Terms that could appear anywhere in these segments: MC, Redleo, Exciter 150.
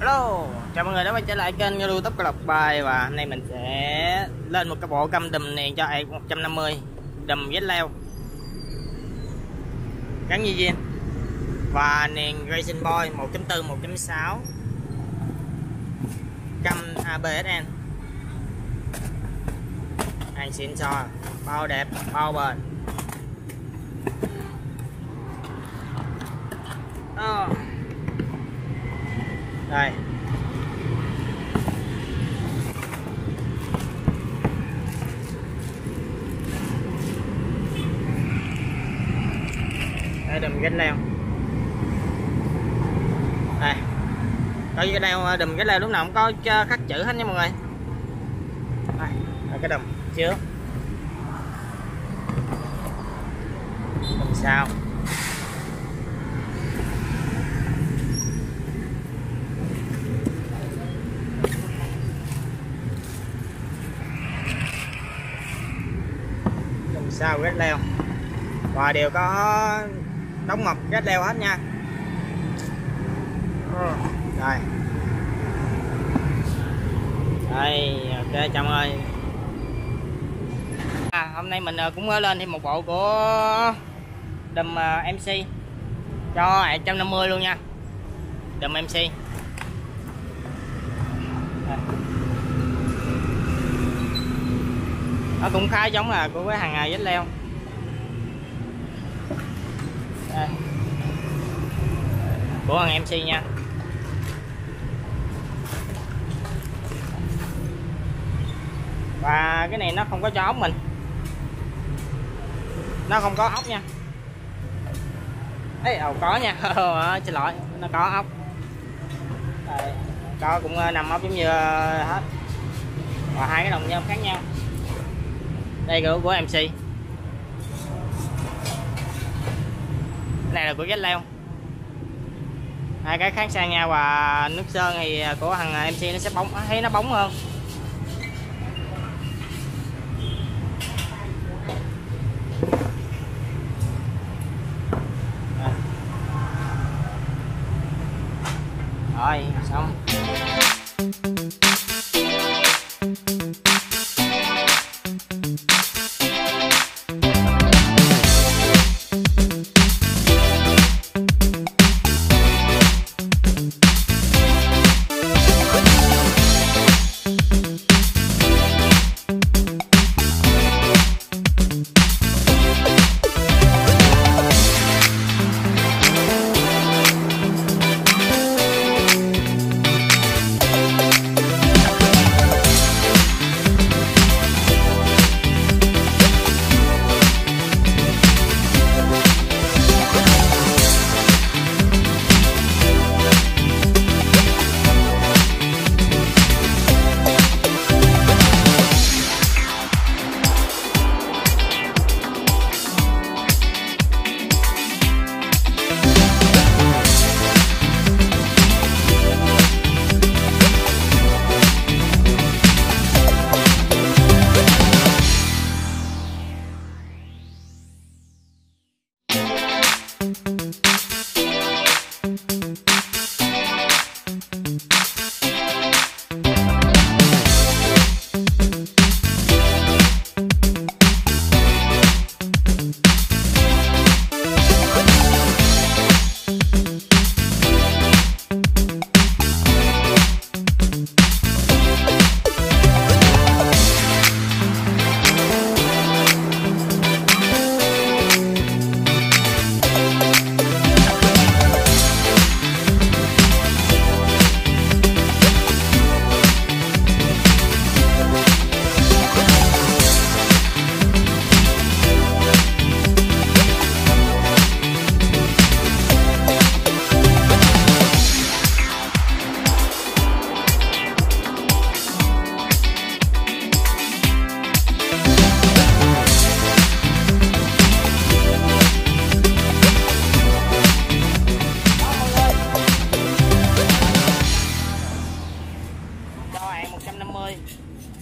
Hello, chào mọi người đã quay trở lại kênh YouTube Cá Lộc Bài. Và hôm nay mình sẽ lên một cái bộ câm đùm nền cho ai 150 đùm Redleo gắn dây zin và nền Racing Boy 1.4 1.6 câm ABSN. Hàng xịn sò, bao đẹp, bao bền. Đó. Đây. Đây đùm Redleo. Đây. Có cái đeo đùm Redleo lúc nào cũng có khắc chữ hết nha mọi người. Đây, đây cái đùm trước. Đùm sau. Sau Redleo và đều có đóng mộc Redleo hết nha. Rồi. Đây, ok chào mọi người. Hôm nay mình cũng lên thêm một bộ của đùm MC cho 150 luôn nha. Đùm MC. Nó cũng khá giống là của cái hàng Redleo. Đây. Của thằng MC nha. Và cái này nó không có cho ốc mình. Nó không có ốc nha. Ấy có nha. Xin lỗi, nó có ốc. Đây. Có cũng nằm ốc giống như hết. Và hai cái đồng nhôm khác nhau. Đây là của MC. Cái này là của Redleo. Hai cái khác sang nhau và nước sơn thì của thằng MC nó sẽ bóng, thấy nó bóng hơn. Rồi, xong.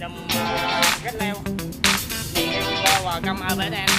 Đùm Redleo thì Redleo và câm ABSN.